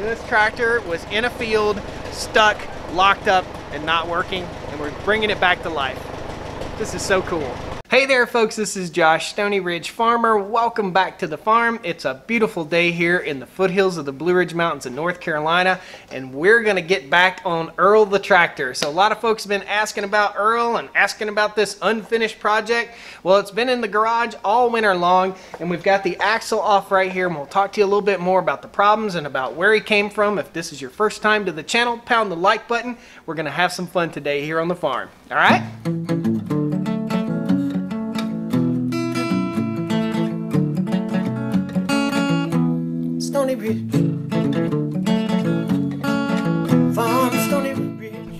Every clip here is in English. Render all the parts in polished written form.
This tractor was in a field, stuck, locked up, and not working, and we're bringing it back to life. This is so cool. Hey there folks, this is Josh, Stoney Ridge Farmer. Welcome back to the farm. It's a beautiful day here in the foothills of the Blue Ridge Mountains in North Carolina, and we're gonna get back on Earl the tractor. So a lot of folks have been asking about Earl and asking about this unfinished project. Well, it's been in the garage all winter long, and we've got the axle off right here, and we'll talk to you a little bit more about the problems and about where he came from. If this is your first time to the channel, pound the like button. We're gonna have some fun today here on the farm, all right?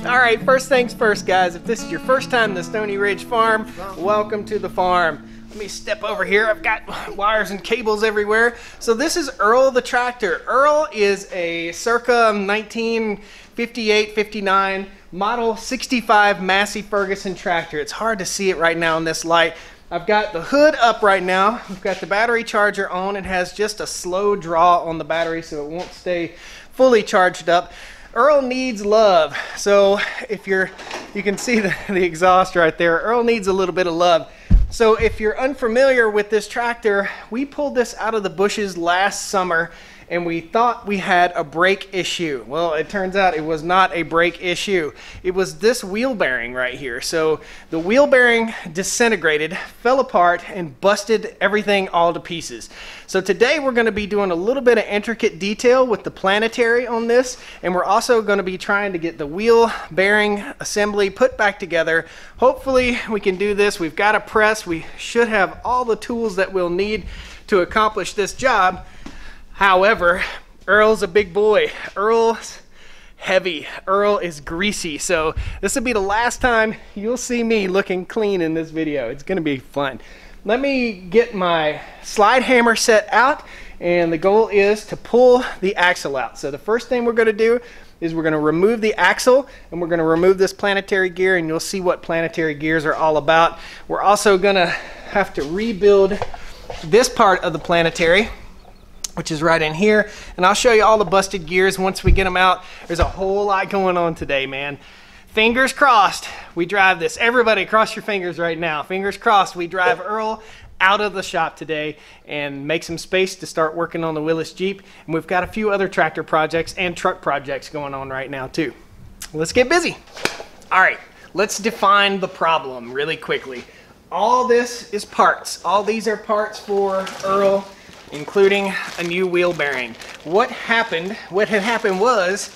Alright, first things first guys, if this is your first time to Stoney Ridge Farm, welcome to the farm. Let me step over here, I've got wires and cables everywhere. So this is Earl the tractor. Earl is a circa 1958-59 model 65 Massey Ferguson tractor. It's hard to see it right now in this light. I've got the hood up right now. I've got the battery charger on. It has just a slow draw on the battery so it won't stay fully charged up. Earl needs love. So if you can see the exhaust right there. Earl needs a little bit of love. So if you're unfamiliar with this tractor, we pulled this out of the bushes last summer and we thought we had a brake issue. Well, it turns out it was not a brake issue. It was this wheel bearing right here. So the wheel bearing disintegrated, fell apart, and busted everything all to pieces. So today we're gonna be doing a little bit of intricate detail with the planetary on this, and we're also gonna be trying to get the wheel bearing assembly put back together. Hopefully we can do this. We've got a press. We should have all the tools that we'll need to accomplish this job. However, Earl's a big boy. Earl's heavy. Earl is greasy. So this will be the last time you'll see me looking clean in this video. It's gonna be fun. Let me get my slide hammer set out, and the goal is to pull the axle out. So the first thing we're gonna do is we're gonna remove the axle, and we're gonna remove this planetary gear, and you'll see what planetary gears are all about. We're also gonna have to rebuild this part of the planetary, which is right in here, and I'll show you all the busted gears once we get them out. There's a whole lot going on today, man. Fingers crossed we drive this. Everybody cross your fingers right now. Fingers crossed we drive Earl out of the shop today and make some space to start working on the Willys Jeep, and we've got a few other tractor projects and truck projects going on right now too. Let's get busy. All right, let's define the problem really quickly. All this is parts. All these are parts for Earl, including a new wheel bearing. What had happened was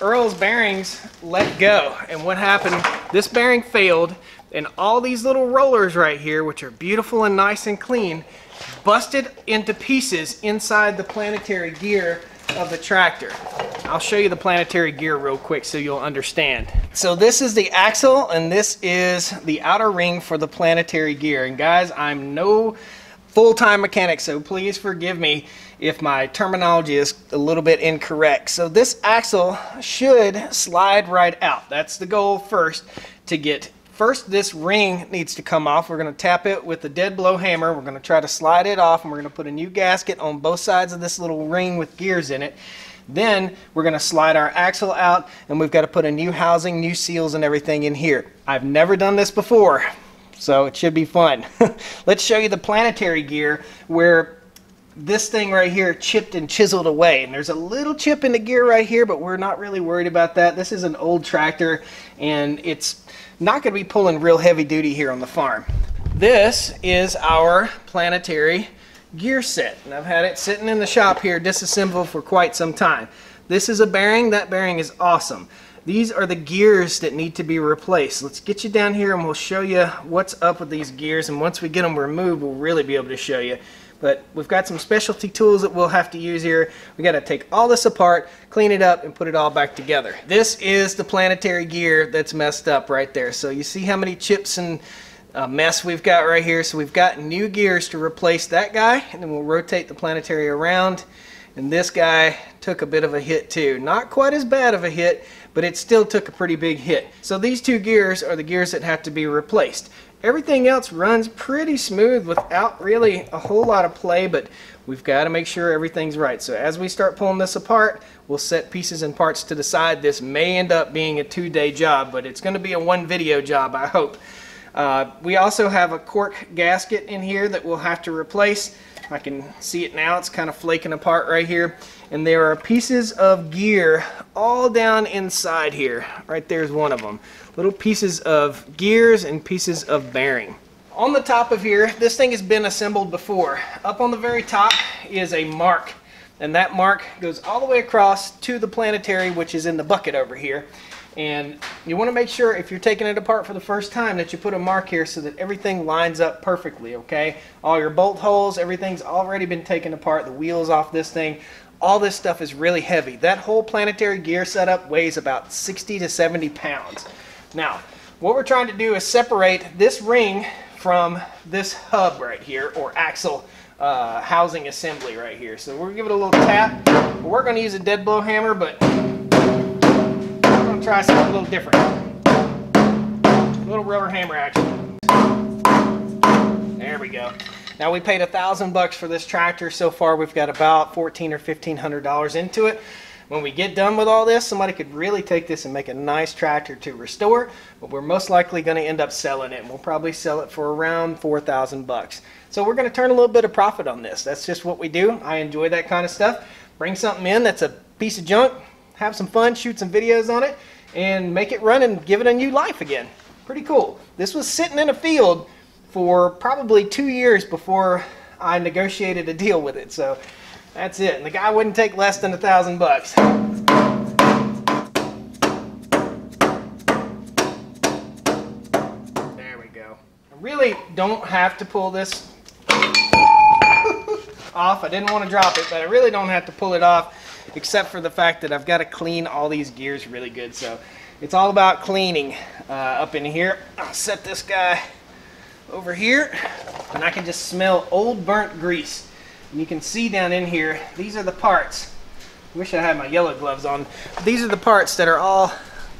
Earl's bearings let go, and what happened, this bearing failed, and all these little rollers right here, which are beautiful and nice and clean, busted into pieces inside the planetary gear of the tractor. I'll show you the planetary gear real quick so you'll understand. So this is the axle, and this is the outer ring for the planetary gear. And guys, I'm no full-time mechanic, so please forgive me if my terminology is a little bit incorrect. So this axle should slide right out. That's the goal first to get. First, this ring needs to come off. We're gonna tap it with the dead blow hammer. We're gonna try to slide it off, and we're gonna put a new gasket on both sides of this little ring with gears in it. Then we're gonna slide our axle out, and we've got to put a new housing, new seals, and everything in here. I've never done this before, so it should be fun. Let's show you the planetary gear where this thing right here chipped and chiseled away. And there's a little chip in the gear right here, but we're not really worried about that. This is an old tractor, and it's not going to be pulling real heavy duty here on the farm. This is our planetary gear set, and I've had it sitting in the shop here disassembled for quite some time. This is a bearing. That bearing is awesome. These are the gears that need to be replaced. Let's get you down here and we'll show you what's up with these gears, and once we get them removed, we'll really be able to show you. But we've got some specialty tools that we'll have to use here. We got to take all this apart, clean it up, and put it all back together. This is the planetary gear that's messed up right there. So you see how many chips and mess we've got right here. So we've got new gears to replace that guy, and then we'll rotate the planetary around. And this guy took a bit of a hit too. Not quite as bad of a hit, but it still took a pretty big hit. So these two gears are the gears that have to be replaced. Everything else runs pretty smooth without really a whole lot of play, but we've got to make sure everything's right. So as we start pulling this apart, we'll set pieces and parts to the side. This may end up being a two-day job, but it's going to be a one-video job, I hope. We also have a cork gasket in here that we'll have to replace. I can see it now. It's kind of flaking apart right here. And there are pieces of gear all down inside here. Right there's one of them. Little pieces of gears and pieces of bearing. On the top of here, this thing has been assembled before. Up on the very top is a mark. And that mark goes all the way across to the planetary, which is in the bucket over here. And you want to make sure if you're taking it apart for the first time that you put a mark here so that everything lines up perfectly, okay? All your bolt holes, everything's already been taken apart, the wheels off this thing. All this stuff is really heavy. That whole planetary gear setup weighs about 60 to 70 pounds. Now, what we're trying to do is separate this ring from this hub right here, or axle housing assembly right here. So we're gonna give it a little tap. We're gonna use a dead blow hammer, but try something a little different. A little rubber hammer action. There we go. Now we paid $1,000 for this tractor. So far we've got about $1,400 or $1,500 into it. When we get done with all this, somebody could really take this and make a nice tractor to restore, but we're most likely going to end up selling it. We'll probably sell it for around $4,000. So we're going to turn a little bit of profit on this. That's just what we do. I enjoy that kind of stuff. Bring something in that's a piece of junk, have some fun, shoot some videos on it, and make it run and give it a new life again. Pretty cool. This was sitting in a field for probably 2 years before I negotiated a deal with it, so that's it. And the guy wouldn't take less than $1,000. There we go. I really don't have to pull this off. I didn't want to drop it, but I really don't have to pull it off, except for the fact that I've got to clean all these gears really good. So it's all about cleaning up in here. I'll set this guy over here, and I can just smell old burnt grease. And you can see down in here, these are the parts. Wish I had my yellow gloves on. These are the parts that are all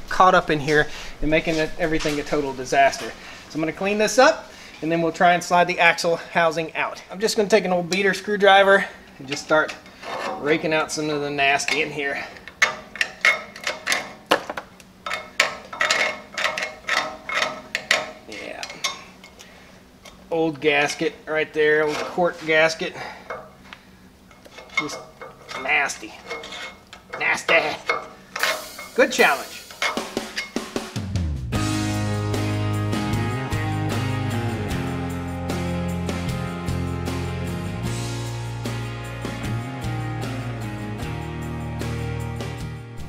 caught up in here and making everything a total disaster. So I'm going to clean this up, and then we'll try and slide the axle housing out. I'm just going to take an old beater screwdriver and just start raking out some of the nasty in here. Yeah. Old gasket right there, old cork gasket. Just nasty. Nasty. Good challenge.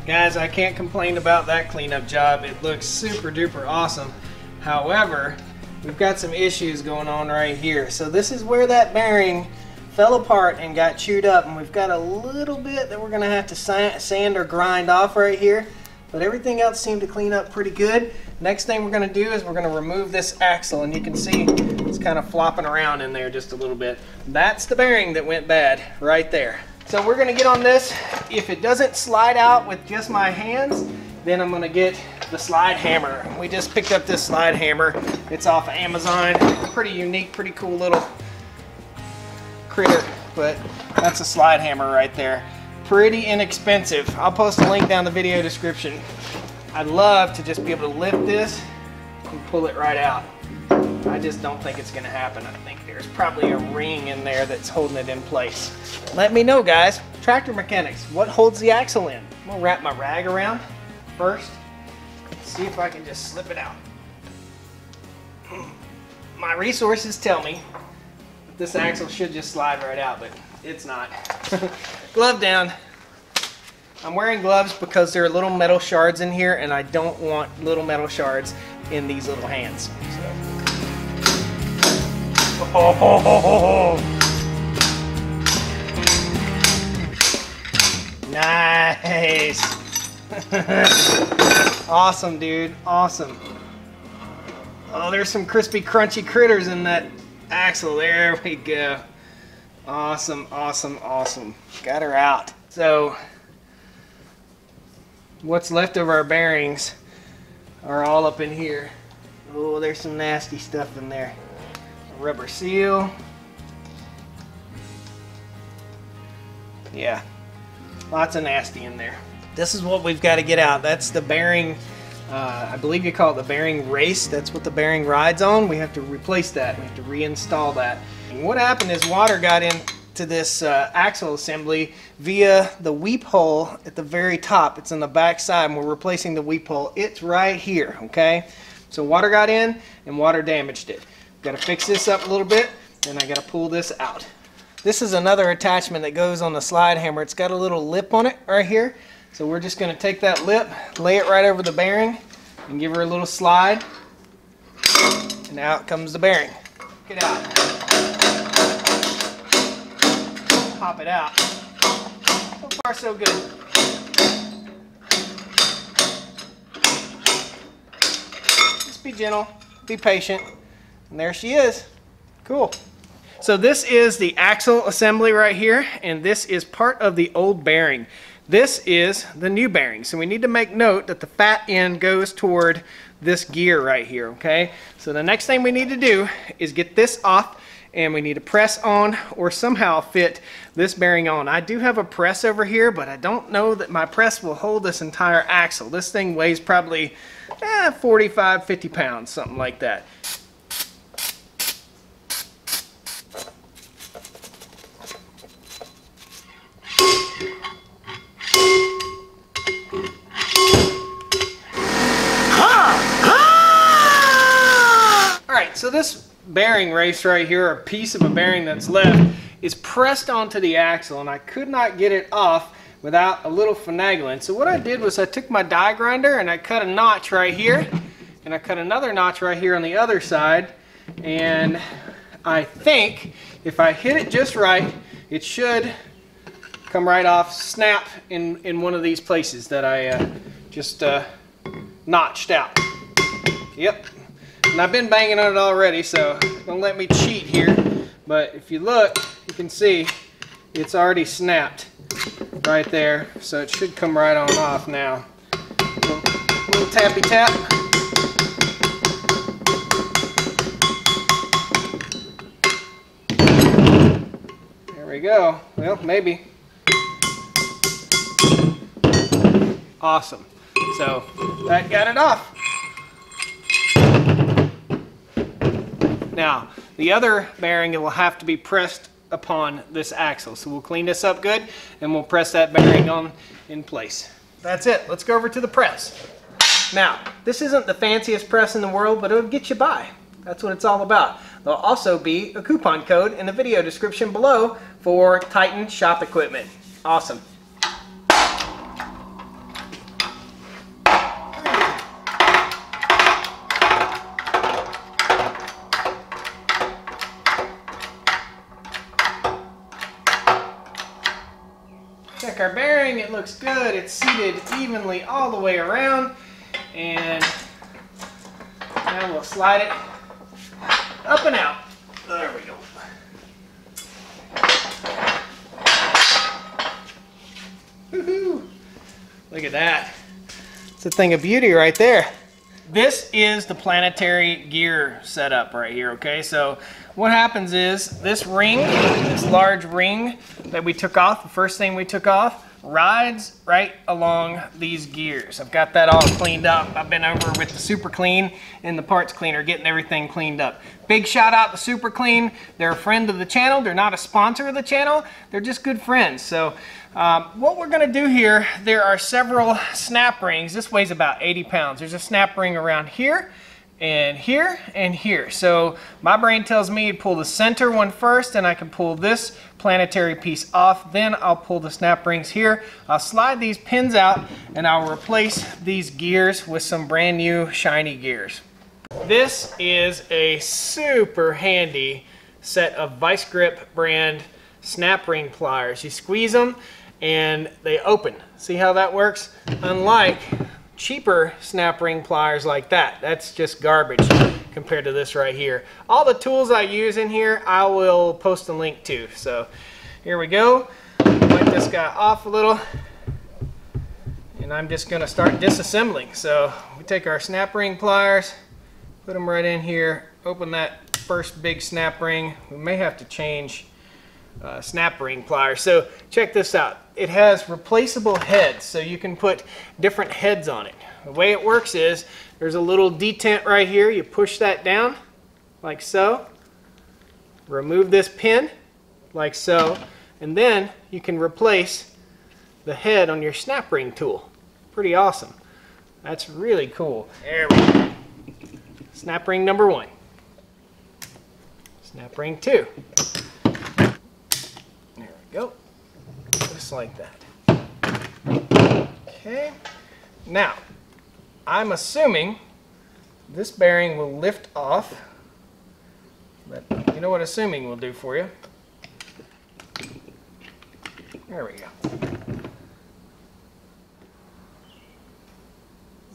Guys, I can't complain about that cleanup job. It looks super duper awesome. However, we've got some issues going on right here. So this is where that bearing fell apart and got chewed up, and we've got a little bit that we're going to have to sand or grind off right here. But everything else seemed to clean up pretty good. Next thing we're going to do is we're going to remove this axle, and you can see it's kind of flopping around in there just a little bit. That's the bearing that went bad right there. So we're going to get on this. If it doesn't slide out with just my hands, then I'm going to get the slide hammer. We just picked up this slide hammer. It's off of Amazon. Pretty unique, pretty cool little critter, but that's a slide hammer right there. Pretty inexpensive. I'll post a link down the video description. I'd love to just be able to lift this and pull it right out. I just don't think it's going to happen. I think there's probably a ring in there that's holding it in place. Let me know, guys. Tractor mechanics, what holds the axle in? I'm going to wrap my rag around first. See if I can just slip it out. My resources tell me that this axle should just slide right out, but it's not. Glove down. I'm wearing gloves because there are little metal shards in here, and I don't want little metal shards in these little hands. So. Oh, nice. Awesome, dude. Awesome. Oh, there's some crispy, crunchy critters in that axle. There we go. Awesome, awesome, awesome. Got her out. So, what's left of our bearings are all up in here. Oh, there's some nasty stuff in there. Rubber seal. Yeah, lots of nasty in there. This is what we've got to get out. That's the bearing, I believe you call it the bearing race. That's what the bearing rides on. We have to replace that. We have to reinstall that. And what happened is water got into this axle assembly via the weep hole at the very top. It's on the back side, and we're replacing the weep hole. It's right here, okay? So water got in, and water damaged it. Got to fix this up a little bit, and I got to pull this out. This is another attachment that goes on the slide hammer. It's got a little lip on it right here. So we're just going to take that lip, lay it right over the bearing, and give her a little slide. And out comes the bearing. Get out. Pop it out. So far, so good. Just be gentle, be patient. And there she is. Cool. So this is the axle assembly right here, and this is part of the old bearing. This is the new bearing. So we need to make note that the fat end goes toward this gear right here, okay? So the next thing we need to do is get this off, and we need to press on or somehow fit this bearing on. I do have a press over here, but I don't know that my press will hold this entire axle. This thing weighs probably 45, 50 pounds, something like that. So this bearing race right here, a piece of a bearing that's left, is pressed onto the axle, and I could not get it off without a little finagling. So what I did was I took my die grinder and I cut a notch right here, and I cut another notch right here on the other side, and I think if I hit it just right, it should come right off, snap in one of these places that I just notched out. Yep. And I've been banging on it already, so don't let me cheat here. But if you look, you can see it's already snapped right there. So it should come right on off now. Little tappy tap. There we go. Well, maybe. Awesome. So that got it off. Now, the other bearing will have to be pressed upon this axle. So we'll clean this up good, and we'll press that bearing on in place. That's it. Let's go over to the press. Now, this isn't the fanciest press in the world, but it'll get you by. That's what it's all about. There'll also be a coupon code in the video description below for Titan shop equipment. Awesome. Check our bearing, it looks good. It's seated evenly all the way around. And now we'll slide it up and out. There we go. Woohoo! Look at that. It's a thing of beauty right there. This is the planetary gear setup right here, okay? So what happens is this ring, this large ring that we took off, the first thing we took off, rides right along these gears. I've got that all cleaned up. I've been over with the Super Clean and the parts cleaner getting everything cleaned up. Big shout out to Super Clean. They're a friend of the channel. They're not a sponsor of the channel. They're just good friends. So what we're going to do here, there are several snap rings. This weighs about 80 pounds. There's a snap ring around here and here and here. So my brain tells me to pull the center one first, and I can pull this planetary piece off. Then I'll pull the snap rings here. I'll slide these pins out, and I'll replace these gears with some brand new shiny gears. This is a super handy set of Vice Grip brand snap ring pliers. You squeeze them and they open. See how that works? Unlike cheaper snap ring pliers like that. That's just garbage compared to this right here. All the tools I use in here, I will post a link to. So here we go. Let this guy off a little. And I'm just going to start disassembling. So we take our snap ring pliers, Put them right in here, open that first big snap ring. We may have to change snap ring pliers. So check this out. It has replaceable heads, so you can put different heads on it. The way it works is there's a little detent right here. You push that down like so, remove this pin like so, and then you can replace the head on your snap ring tool. Pretty awesome. That's really cool. There we go. Snap ring number one. Snap ring two. There we go. Just like that. Okay. Now, I'm assuming this bearing will lift off. But you know what assuming will do for you. There we go.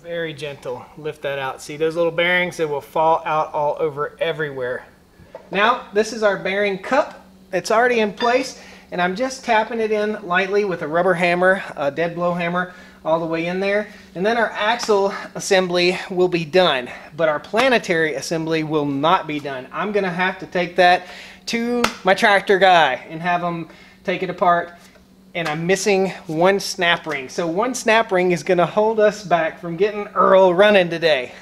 Very gentle. Lift that out. See those little bearings? They will fall out all over everywhere. Now, this is our bearing cup. It's already in place, and I'm just tapping it in lightly with a rubber hammer, a dead blow hammer, all the way in there. And then our axle assembly will be done, but our planetary assembly will not be done. I'm going to have to take that to my tractor guy and have him take it apart. And I'm missing one snap ring. So one snap ring is going to hold us back from getting Earl running today.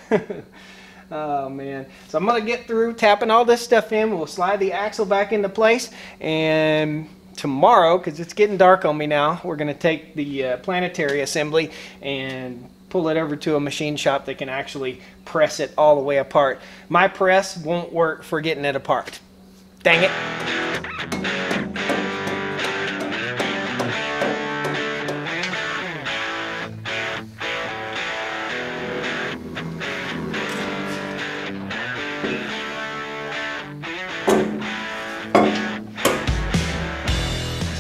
Oh man. So I'm going to get through tapping all this stuff in. We'll slide the axle back into place, and tomorrow, because it's getting dark on me now, we're going to take the planetary assembly and pull it over to a machine shop that can actually press it all the way apart. My press won't work for getting it apart. Dang it.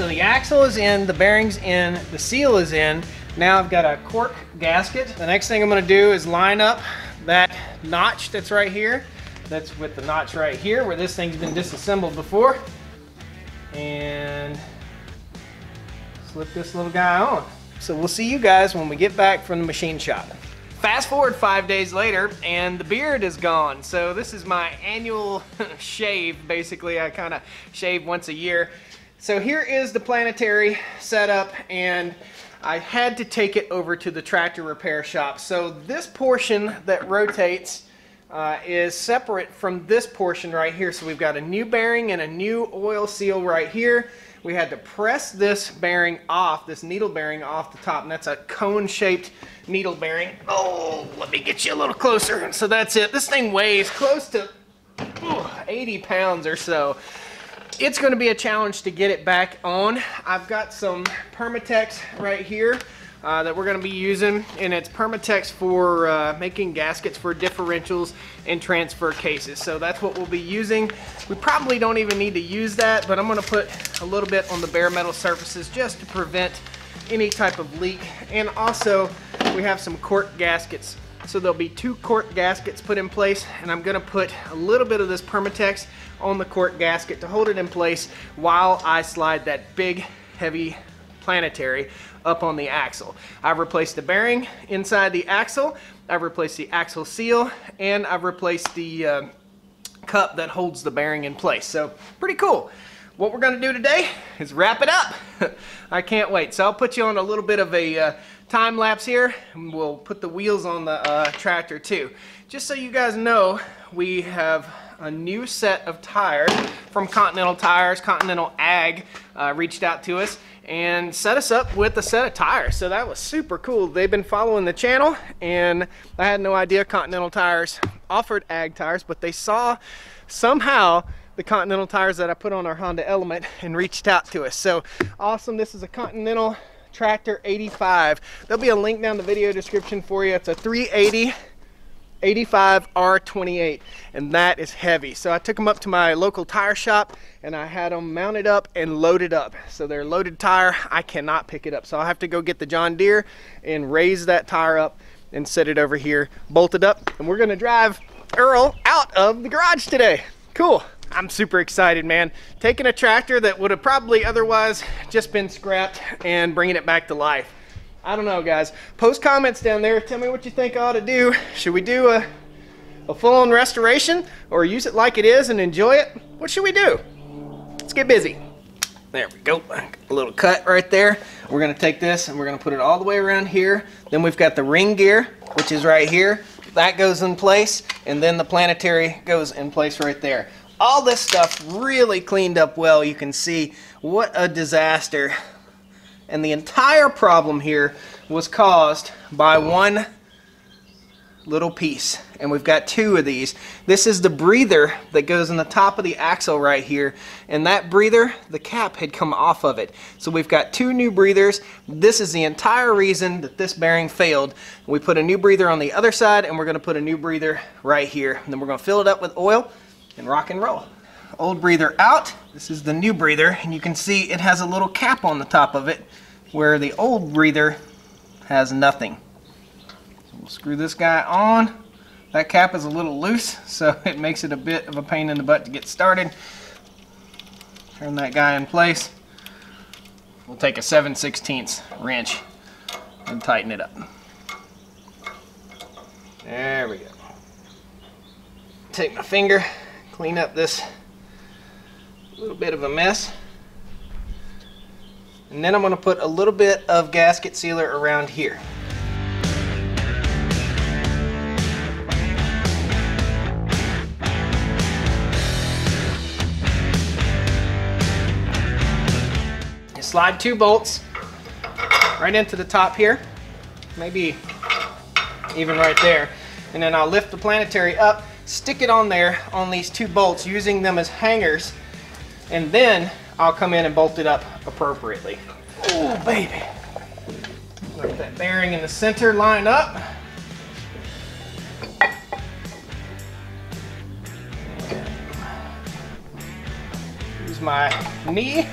The axle is in, the bearings in, the seal is in. Now I've got a cork gasket. The next thing I'm going to do is line up that notch that's right here. That's with the notch right here where this thing's been disassembled before. And slip this little guy on. So we'll see you guys when we get back from the machine shop. Fast forward 5 days later and the beard is gone. So this is my annual shave. Basically, I kind of shave once a year. So here is the planetary setup, and I had to take it over to the tractor repair shop. So this portion that rotates is separate from this portion right here. So we've got a new bearing and a new oil seal right here. We had to press this bearing off, this needle bearing off the top, and that's a cone-shaped needle bearing. Oh, let me get you a little closer. So that's it. This thing weighs close to 80 pounds or so. It's going to be a challenge to get it back on. I've got some Permatex right here that we're going to be using, and it's Permatex for making gaskets for differentials and transfer cases. So that's what we'll be using. We probably don't even need to use that, but I'm going to put a little bit on the bare metal surfaces just to prevent any type of leak. And also we have some cork gaskets. So there'll be two cork gaskets put in place, and I'm going to put a little bit of this Permatex on the cork gasket to hold it in place while I slide that big heavy planetary up on the axle. I've replaced the bearing inside the axle, I've replaced the axle seal, and I've replaced the cup that holds the bearing in place. So pretty cool. What we're going to do today is wrap it up. I can't wait. So I'll put you on a little bit of a time lapse here, and we'll put the wheels on the tractor too. Just so you guys know, we have a new set of tires from Continental Tires. Continental Ag reached out to us and set us up with a set of tires. So that was super cool. They've been following the channel, and I had no idea Continental Tires offered Ag tires, but they saw somehow the Continental tires that I put on our Honda Element and reached out to us. So awesome. This is a Continental Tractor 85. There'll be a link down the video description for you. It's a 380 85 R28, and that is heavy. So I took them up to my local tire shop, and I had them mounted up and loaded up. So they're loaded tire. I cannot pick it up, so I'll have to go get the John Deere and raise that tire up and set it over here, bolt it up, and we're gonna drive Earl out of the garage today. Cool. I'm super excited, man. Taking a tractor that would have probably otherwise just been scrapped and bringing it back to life. I don't know, guys. Post comments down there. Tell me what you think I ought to do. Should we do a a full-on restoration, or use it like it is and enjoy it, what should we do? Let's get busy. There we go, a little cut right there. We're gonna take this and we're gonna put it all the way around here. Then we've got the ring gear, which is right here. That goes in place, and then the planetary goes in place right there. All this stuff really cleaned up well. You can see what a disaster. And the entire problem here was caused by one little piece, and we've got two of these. This is the breather that goes in the top of the axle right here, and that breather, the cap had come off of it. So we've got two new breathers. This is the entire reason that this bearing failed. We put a new breather on the other side, and we're going to put a new breather right here, and then we're going to fill it up with oil and rock and roll. Old breather out. This is the new breather, and you can see it has a little cap on the top of it where the old breather has nothing. We'll screw this guy on. That cap is a little loose, so it makes it a bit of a pain in the butt to get started. Turn that guy in place. We'll take a 7/16 wrench and tighten it up. There we go. Take my finger, clean up this little bit of a mess. And then I'm going to put a little bit of gasket sealer around here. Slide two bolts right into the top here, maybe even right there, and then I'll lift the planetary up, stick it on there on these two bolts, using them as hangers, and then I'll come in and bolt it up appropriately. Oh baby! Let that bearing in the center line up. Use my knee.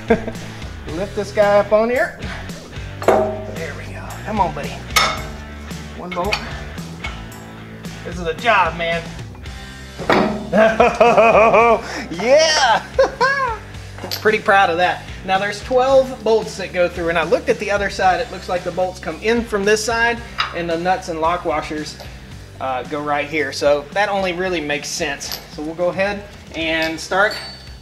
Lift this guy up on here. There we go. Come on, buddy. One bolt. This is a job, man. Oh, yeah! Pretty proud of that. Now there's 12 bolts that go through, and I looked at the other side. It looks like the bolts come in from this side, and the nuts and lock washers go right here. So that only really makes sense. So we'll go ahead and start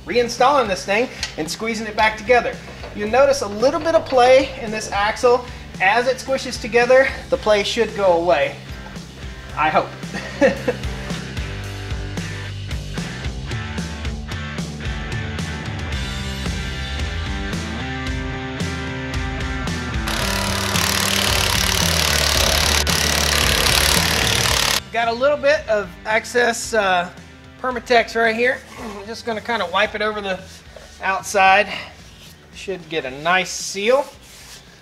reinstalling this thing and squeezing it back together. You'll notice a little bit of play in this axle. As it squishes together, the play should go away. I hope. Got a little bit of excess Permatex right here. I'm just going to kind of wipe it over the outside. Should get a nice seal,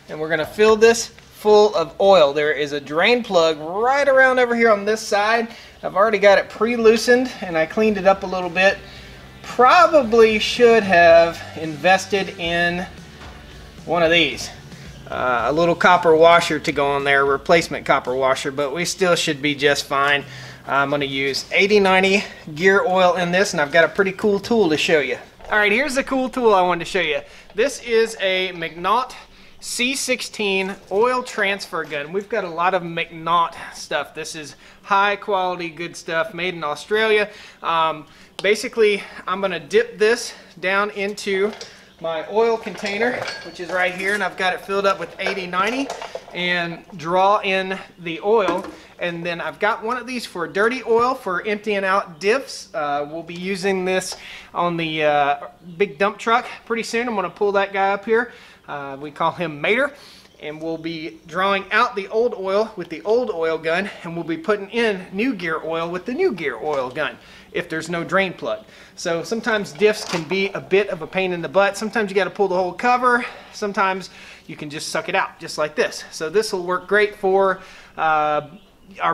and we're going to fill this full of oil. There is a drain plug right around over here on this side. I've already got it pre-loosened, and I cleaned it up a little bit. Probably should have invested in one of these. A little copper washer to go on there, replacement copper washer, but we still should be just fine. I'm going to use 80/90 gear oil in this, and I've got a pretty cool tool to show you. All right, here's the cool tool I wanted to show you. This is a McNaught C16 oil transfer gun. We've got a lot of McNaught stuff. This is high quality, good stuff made in Australia. Basically, I'm going to dip this down into my oil container, which is right here, and I've got it filled up with 80/90, and draw in the oil. And then I've got one of these for dirty oil, for emptying out diffs. We'll be using this on the big dump truck pretty soon. I'm going to pull that guy up here. We call him Mater, and we'll be drawing out the old oil with the old oil gun, and we'll be putting in new gear oil with the new gear oil gun if there's no drain plug. So sometimes diffs can be a bit of a pain in the butt. Sometimes you got to pull the whole cover. Sometimes you can just suck it out just like this. So this will work great for our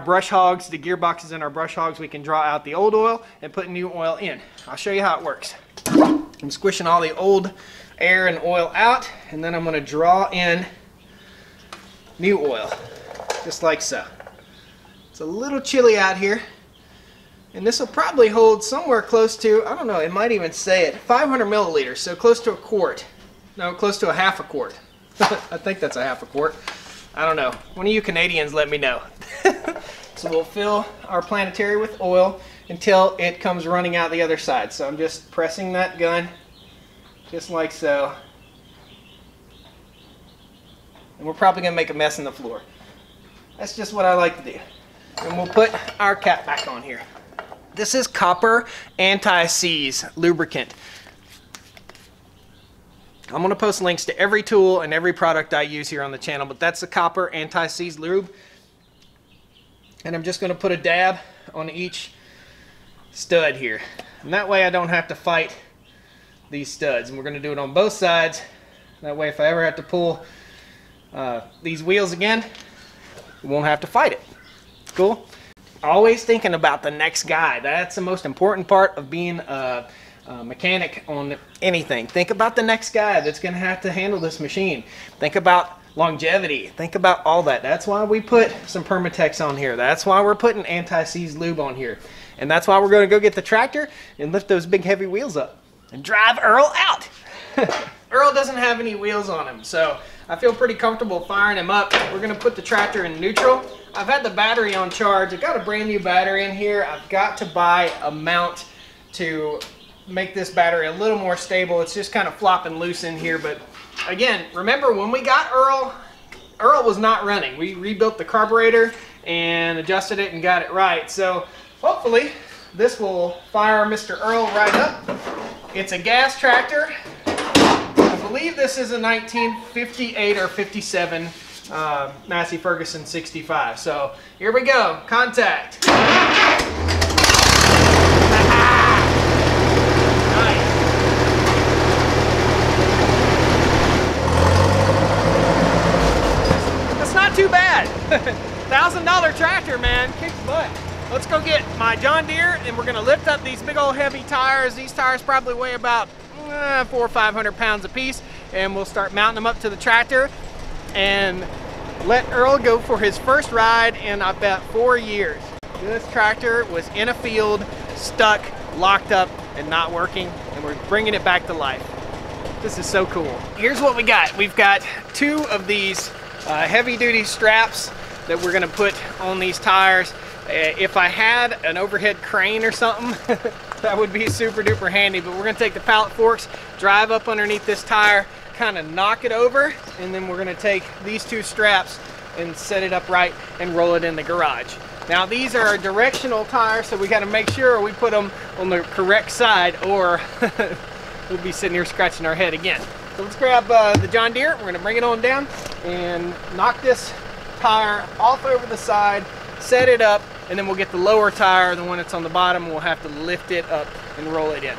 brush hogs, the gearboxes in our brush hogs. We can draw out the old oil and put new oil in. I'll show you how it works. I'm squishing all the old air and oil out, and then I'm going to draw in new oil, just like so. It's a little chilly out here, and this will probably hold somewhere close to, I don't know, it might even say it, 500 milliliters, so close to a quart. No, close to a half a quart. I think that's a half a quart. I don't know. One of you Canadians, let me know. So we'll fill our planetary with oil until it comes running out the other side. So I'm just pressing that gun just like so. And we're probably going to make a mess in the floor. That's just what I like to do. And we'll put our cap back on here. This is copper anti-seize lubricant. I'm going to post links to every tool and every product I use here on the channel, but that's the copper anti-seize lube. And I'm just going to put a dab on each stud here. And that way I don't have to fight these studs. And we're going to do it on both sides. That way if I ever have to pull these wheels again, we won't have to fight it. Cool? Always thinking about the next guy. That's the most important part of being a mechanic on anything. Think about the next guy that's going to have to handle this machine. Think about longevity. Think about all that. That's why we put some Permatex on here. That's why we're putting anti-seize lube on here. And that's why we're going to go get the tractor and lift those big heavy wheels up and drive Earl out. Earl doesn't have any wheels on him, so I feel pretty comfortable firing him up. We're going to put the tractor in neutral. I've had the battery on charge. I've got a brand new battery in here. I've got to buy a mount to make this battery a little more stable. It's just kind of flopping loose in here. But again, remember when we got Earl, Earl was not running. We rebuilt the carburetor and adjusted it and got it right. So hopefully this will fire Mr. Earl right up. It's a gas tractor. I believe this is a 1958 or 57 Massey Ferguson 65. So here we go. Contact. $1,000 tractor, man, kicks butt. Let's go get my John Deere and we're gonna lift up these big old heavy tires. These tires probably weigh about 400 or 500 pounds a piece, and we'll start mounting them up to the tractor and let Earl go for his first ride in I bet 4 years. This tractor was in a field, stuck, locked up, and not working, and we're bringing it back to life. This is so cool. Here's what we got. We've got two of these heavy-duty straps that we're going to put on these tires. If I had an overhead crane or something, that would be super duper handy. But we're going to take the pallet forks, drive up underneath this tire, kind of knock it over, and then we're going to take these two straps and set it up right and roll it in the garage. Now these are directional tires, so we got to make sure we put them on the correct side or we'll be sitting here scratching our head again. So let's grab the John Deere, we're going to bring it on down and knock this tire off over the side, set it up, and then we'll get the lower tire, the one that's on the bottom, and we'll have to lift it up and roll it in.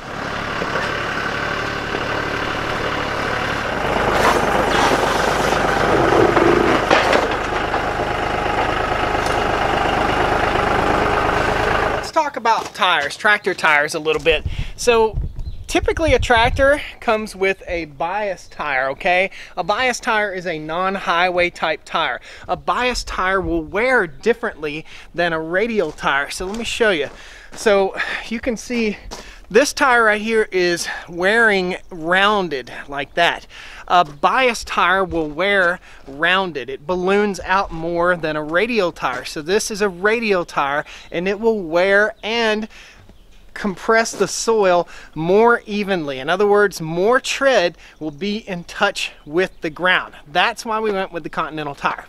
Let's talk about tires, tractor tires a little bit. So typically a tractor comes with a bias tire, okay? A bias tire is a non-highway type tire. A bias tire will wear differently than a radial tire. So let me show you. So you can see this tire right here is wearing rounded like that. A bias tire will wear rounded. It balloons out more than a radial tire. So this is a radial tire and it will wear and compress the soil more evenly. In other words, more tread will be in touch with the ground. That's why we went with the Continental tire.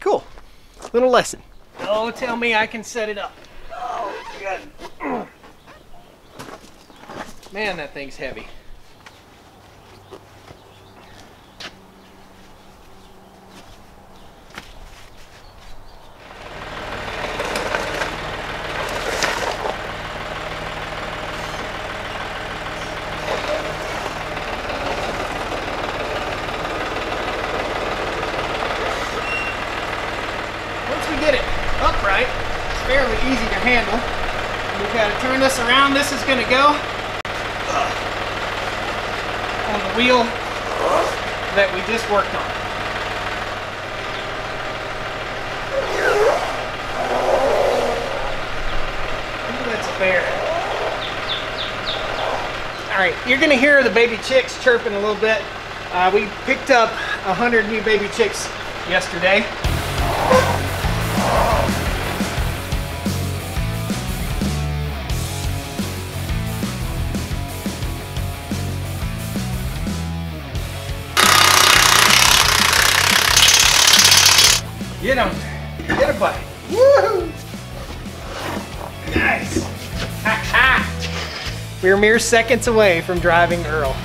Cool. Little lesson. Oh, tell me I can set it up. Oh, good. Man, that thing's heavy. Handle. We've got to turn this around. This is going to go on the wheel that we just worked on. Ooh, that's a bear. All right, you're going to hear the baby chicks chirping a little bit. We picked up 100 new baby chicks yesterday. Get him. Get him, buddy. Woohoo! Nice. Ha ha. We're mere seconds away from driving Earl.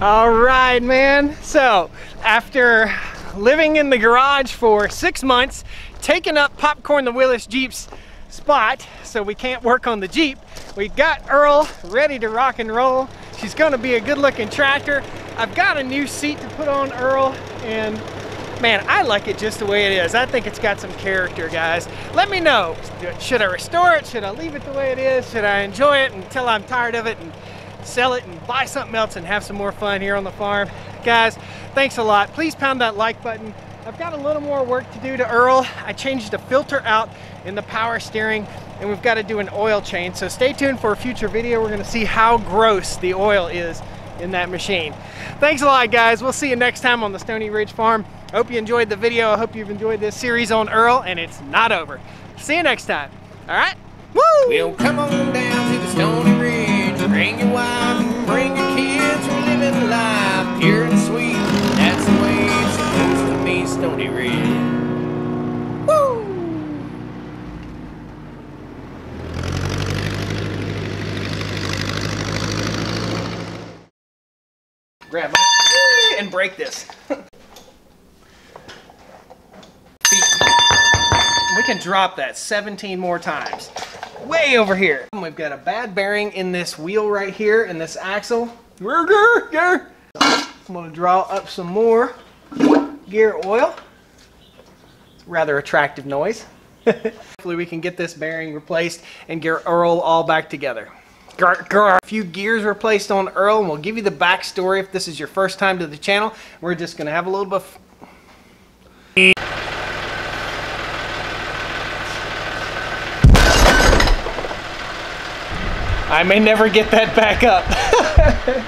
All right, man. So after living in the garage for 6 months, taking up Popcorn the Willys Jeep's spot, so we can't work on the Jeep, we got Earl ready to rock and roll. She's gonna be a good looking tractor. I've got a new seat to put on Earl, and man, I like it just the way it is. I think it's got some character, guys. Let me know, should I restore it? Should I leave it the way it is? Should I enjoy it until I'm tired of it and sell it and buy something else and have some more fun here on the farm? Guys, thanks a lot. Please pound that like button. I've got a little more work to do to Earl. I changed the filter out in the power steering, and we've got to do an oil change. So stay tuned for a future video. We're going to see how gross the oil is in that machine. Thanks a lot, guys. We'll see you next time on the Stoney Ridge Farm. I hope you enjoyed the video. I hope you've enjoyed this series on Earl, and it's not over. See you next time. All right? Woo! We'll come on down to the Stoney Ridge. Bring your wife and bring your kids. We're living life pure and sweet. That's the way it's supposed to be, Stoney Ridge. Grab my and break this. We can drop that 17 more times. Way over here. We've got a bad bearing in this wheel right here, in this axle. I'm gonna draw up some more gear oil. It's a rather attractive noise. Hopefully we can get this bearing replaced and get Earl all back together. A few gears replaced on Earl, and we'll give you the backstory if this is your first time to the channel. We're just gonna have a little bit of I may never get that back up.